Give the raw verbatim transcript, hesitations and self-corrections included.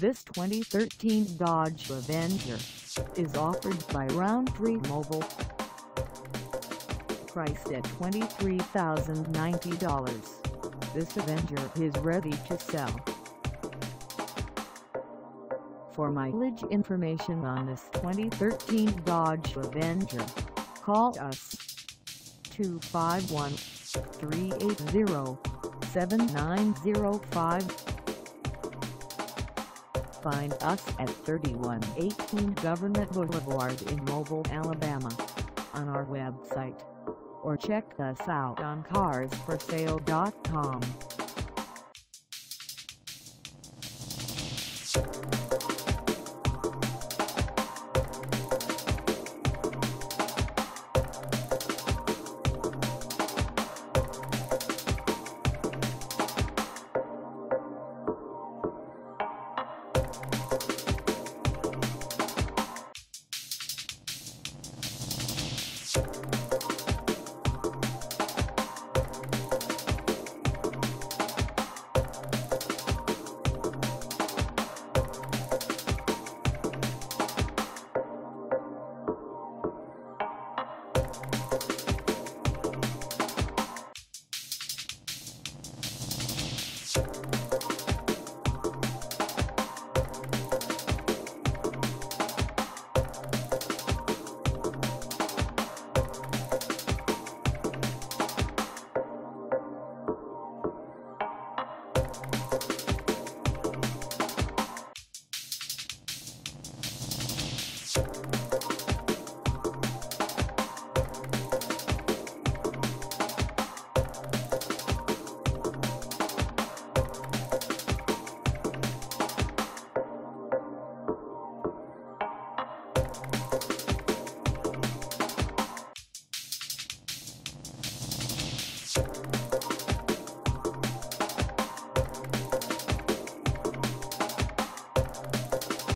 This twenty thirteen Dodge Avenger is offered by Roundtree Mobile. Priced at twenty-three thousand ninety dollars, this Avenger is ready to sell. For mileage information on this twenty thirteen Dodge Avenger, call us two five one, three eight zero, seven nine zero five. Find us at thirty-one eighteen Government Boulevard in Mobile, Alabama, on our website, or check us out on Cars For Sale dot com.